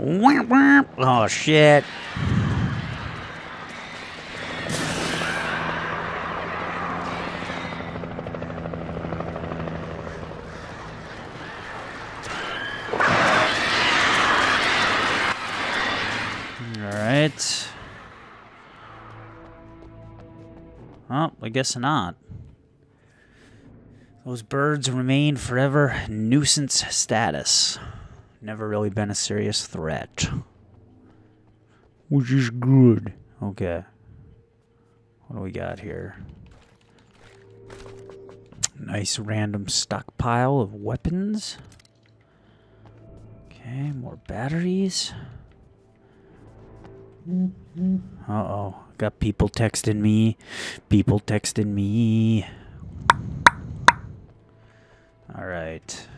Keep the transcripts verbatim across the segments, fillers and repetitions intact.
Oh, shit. Well, I guess not. Those birds remain forever nuisance status. Never really been a serious threat. Which is good. Okay. What do we got here? Nice random stockpile of weapons. Okay, more batteries. Uh-oh. Got people texting me. People texting me. Alright.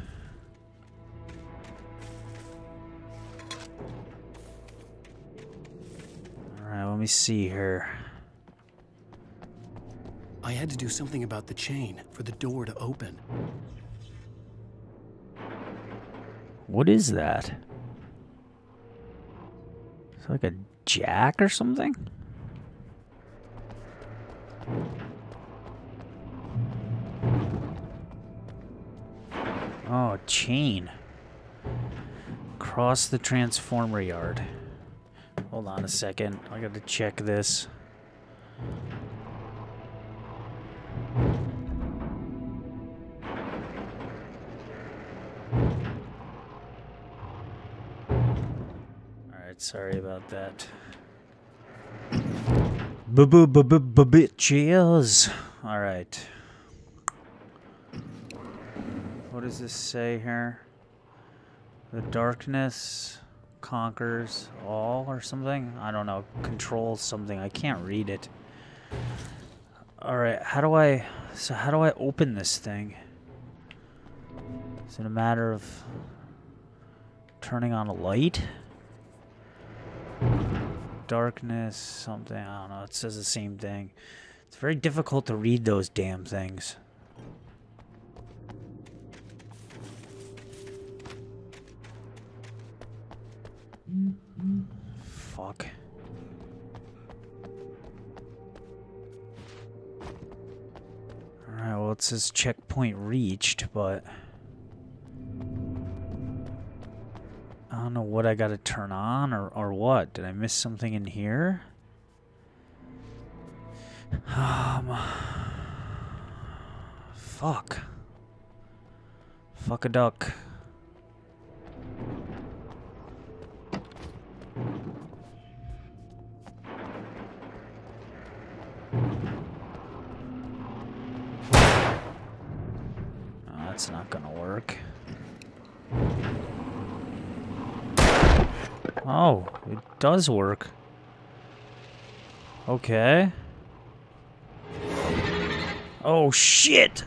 Alright, let me see here. I had to do something about the chain for the door to open. What is that? It's like a jack or something? Oh, chain. Cross the transformer yard. Hold on a second. I gotta check this. Alright, sorry about that. B-b-b-b-b-bitches. Alright. What does this say here? The darkness conquers all or something? I don't know. Controls something. I can't read it. Alright, how do I... So how do I open this thing? Is it a matter of turning on a light? Darkness, something, I don't know. It says the same thing. It's very difficult to read those damn things. Mm-hmm. Fuck. Alright, well, it says checkpoint reached, but I don't know what I gotta turn on or, or what. Did I miss something in here? Um, fuck. Fuck a duck. Oh, that's not gonna work. Oh, it does work. Okay. Oh, shit!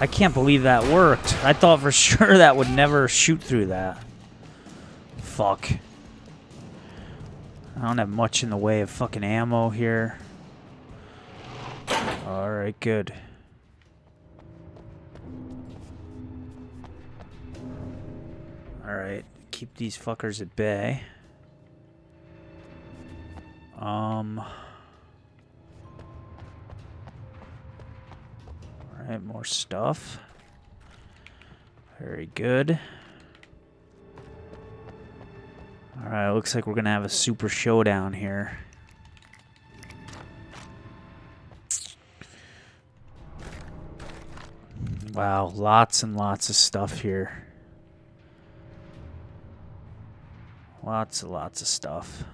I can't believe that worked. I thought for sure that would never shoot through that. Fuck. I don't have much in the way of fucking ammo here. Alright, good. Alright, keep these fuckers at bay. Um. Alright, more stuff. Very good. Alright, looks like we're gonna have a super showdown here. Wow, lots and lots of stuff here. Lots and lots of stuff.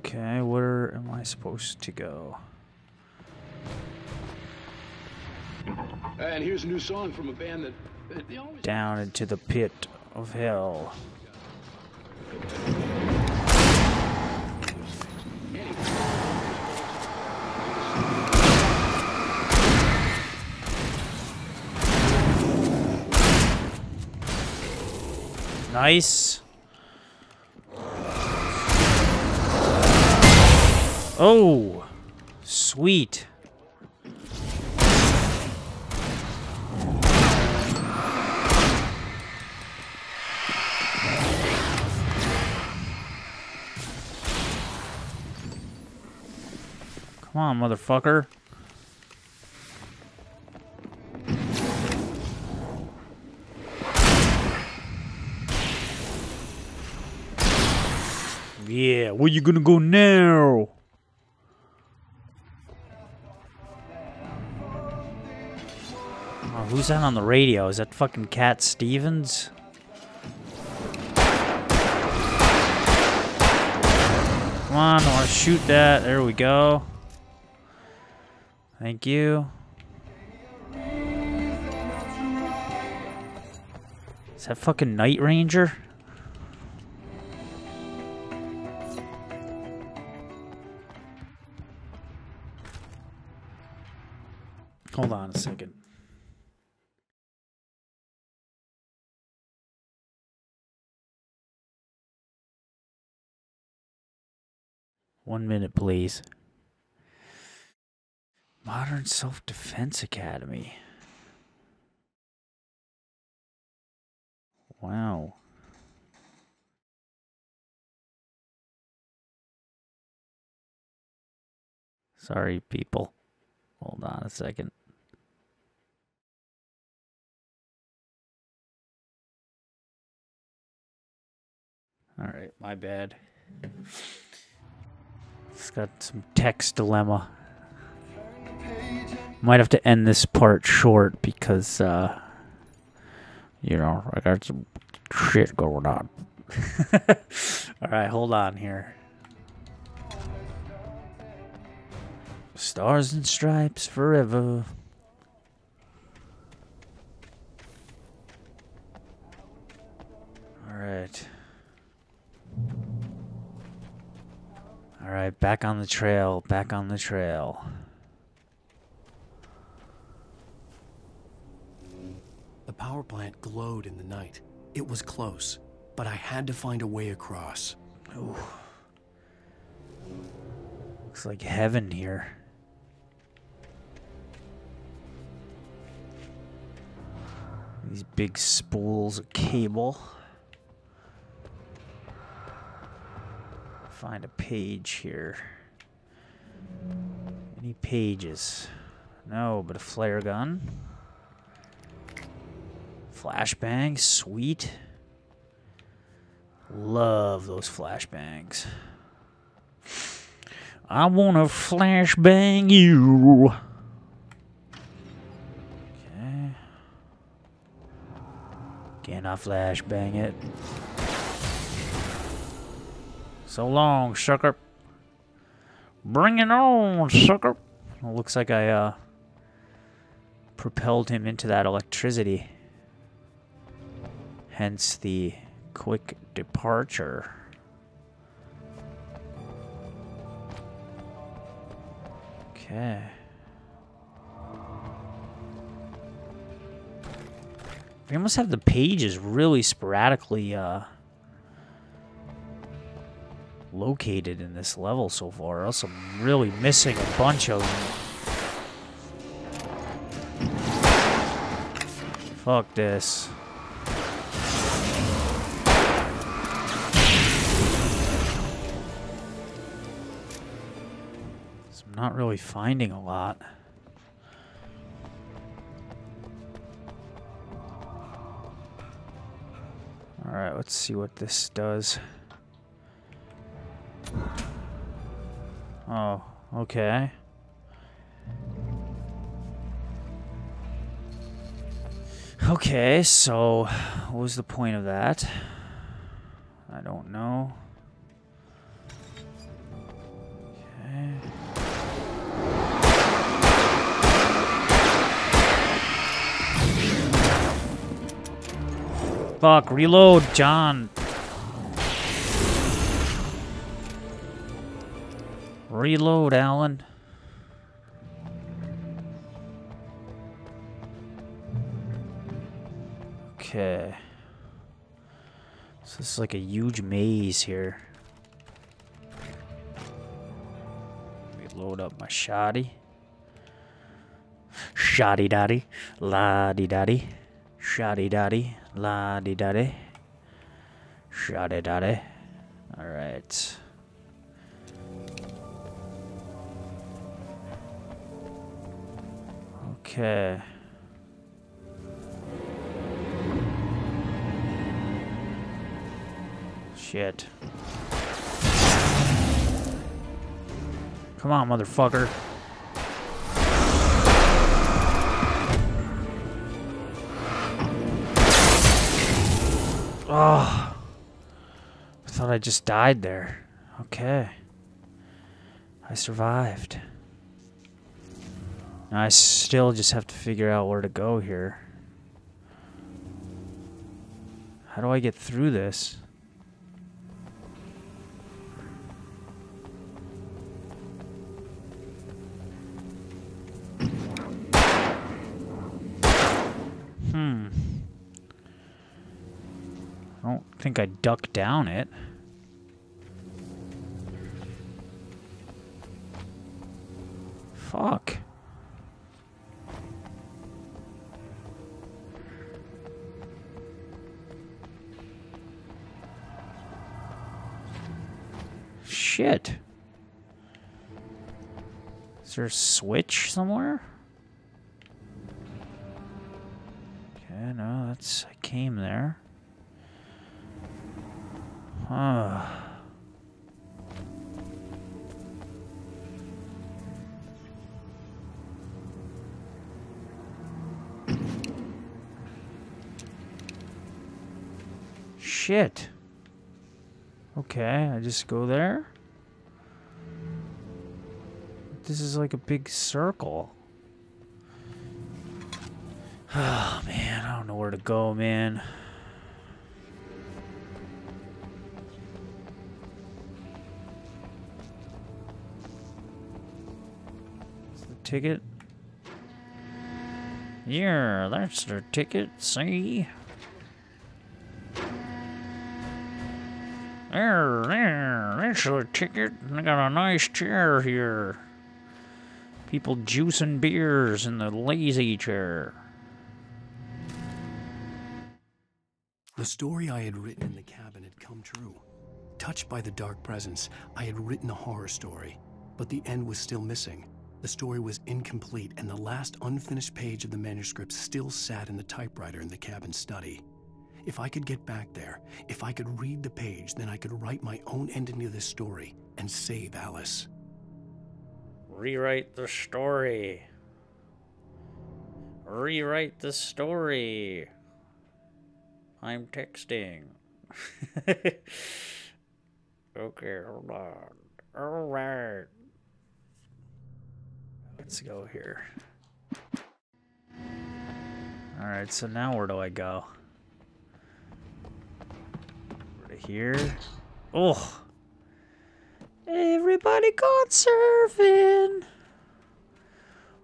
Okay, where am I supposed to go? And here's a new song from a band that... that they always... Down into the pit of hell. Nice. Oh, sweet. Come on, motherfucker. Yeah, where you gonna go now? Oh, who's that on the radio? Is that fucking Cat Stevens? Come on, I wanna shoot that. There we go. Thank you. Is that fucking Night Ranger? Hold on a second. One minute, please. Modern Self Defense Academy. Wow. Sorry, people. Hold on a second. All right, my bad. It's got some text dilemma. Might have to end this part short because, uh, you know, I got some shit going on. All right, hold on here. Stars and Stripes Forever. All right. All right, back on the trail, back on the trail. The power plant glowed in the night. It was close, but I had to find a way across. Ooh. Looks like heaven here. These big spools of cable. Find a page here. Any pages? No, but a flare gun. Flashbangs, sweet. Love those flashbangs. I wanna flashbang you. Okay. Can I flashbang it? So long, sucker. Bring it on, sucker. Well, looks like I uh propelled him into that electricity. Hence the quick departure. Okay. We must have the pages really sporadically uh, located in this level so far, or else I'm really missing a bunch of them. Fuck this. Not really finding a lot. All right, let's see what this does. Oh, okay. Okay, so what was the point of that? I don't know. Fuck, reload, John. Reload, Alan. Okay. So this is like a huge maze here. just load up my shoddy. Shoddy daddy, la di daddy, shoddy daddy, la di daddy, shoddy daddy. All right. Okay. Shit. Come on, motherfucker. Oh, I thought I just died there. Okay. I survived. Now I still just have to figure out where to go here. How do I get through this? Hmm. I don't think I ducked down it. Fuck. Shit. Is there a switch somewhere? Okay, no, that's... I came there. Huh. Shit. Okay, I just go there? This is like a big circle. Oh, man. I don't know where to go, man. Is the ticket? Yeah, that's their ticket. See? There, there. That's their ticket. I got a nice chair here. People juicing beers in the lazy chair. The story I had written in the cabin had come true. Touched by the dark presence, I had written a horror story, but the end was still missing. The story was incomplete, and the last unfinished page of the manuscript still sat in the typewriter in the cabin study. If I could get back there, if I could read the page, then I could write my own ending to this story and save Alice. Rewrite the story. Rewrite the story. I'm texting. Okay, hold on. All right. Let's go here. All right, so now where do I go? Over to here. Oh. Everybody gone surfing.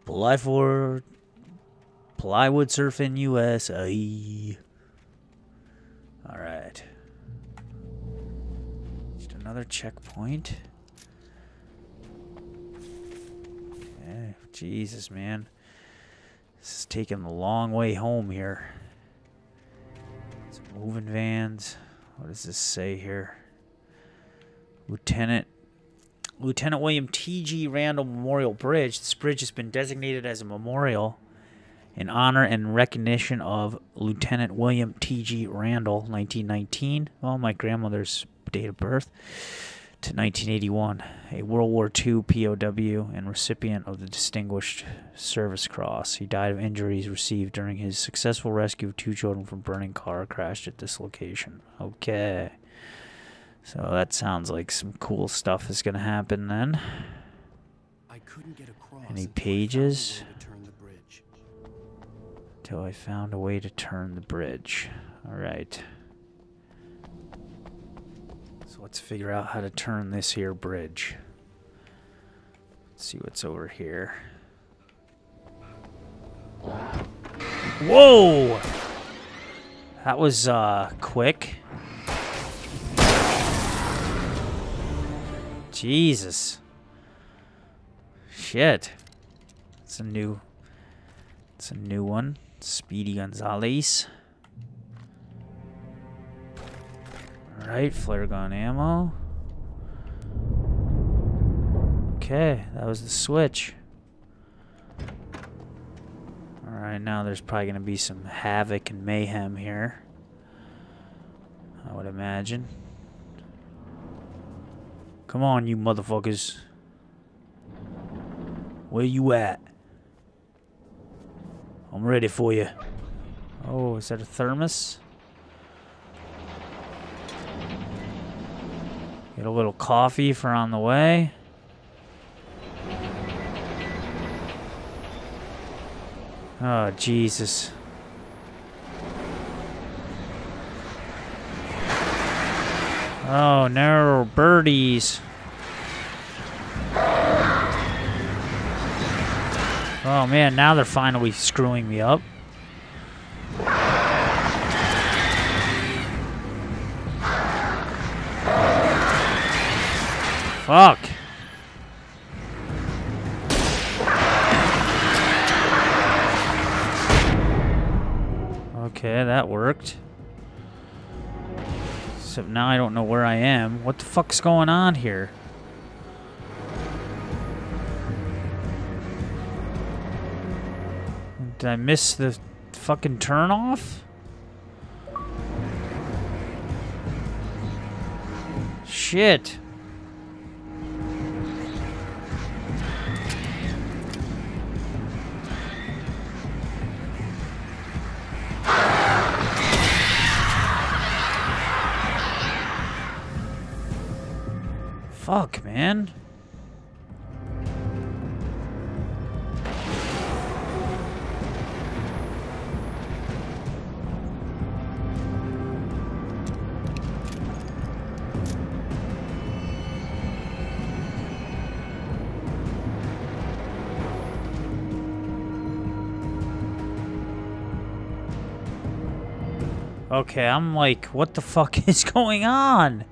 Plywood, plywood surfing U S A. All right. Just another checkpoint. Okay. Jesus, man. This is taking the long way home here. Some moving vans. What does this say here? Lieutenant. Lieutenant William T G Randall Memorial Bridge. This bridge has been designated as a memorial in honor and recognition of Lieutenant William T G Randall, nineteen nineteen, well, my grandmother's date of birth, to nineteen eighty-one, a World War Two P O W and recipient of the Distinguished Service Cross. He died of injuries received during his successful rescue of two children from a burning car crashed at this location. Okay. So that sounds like some cool stuff is going to happen then. I couldn't get across. Any pages? Until I found a way to turn the bridge. All right. So let's figure out how to turn this here bridge. Let's see what's over here. Whoa! That was uh, quick. Jesus. shit. It's a new... It's a new one. Speedy Gonzales. Alright, flare gun ammo. Okay, that was the switch. Alright, now there's probably going to be some havoc and mayhem here, I would imagine. Come on, you motherfuckers. Where you at? I'm ready for you. Oh, is that a thermos? Get a little coffee for on the way. Oh, Jesus. Oh, no, birdies. Oh, man, now they're finally screwing me up. Fuck. Okay, that worked. Except now I don't know where I am. What the fuck's going on here? Did I miss the fucking turn off? Shit. Fuck, man. Okay, I'm like, what the fuck is going on?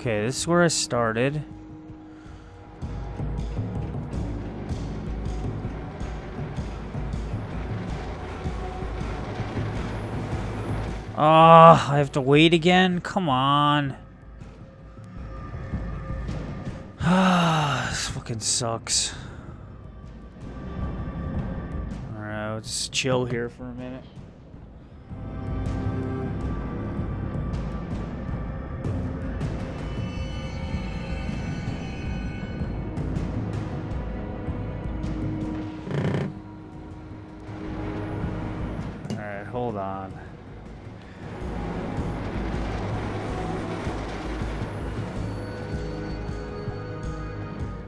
Okay, this is where I started. Oh, I have to wait again? Come on. This fucking sucks. Alright, let's chill here for a minute. Alright, hold on.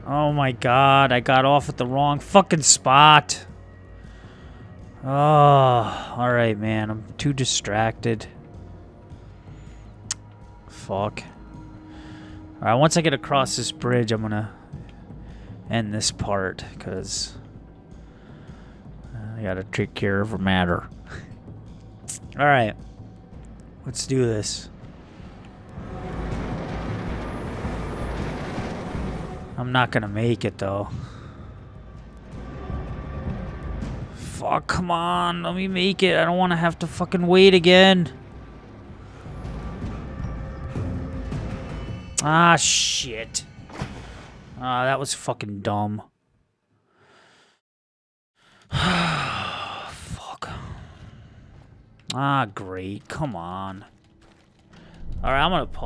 Oh my god, I got off at the wrong fucking spot. Oh, alright, man. I'm too distracted. Fuck. Alright, once I get across this bridge, I'm gonna end this part, because I gotta take care of a matter. Alright. Let's do this. I'm not gonna make it though. Fuck, come on, let me make it. I don't wanna have to fucking wait again. Ah, shit. Ah, that was fucking dumb. Fuck. Ah, great, come on. Alright, I'm gonna pause.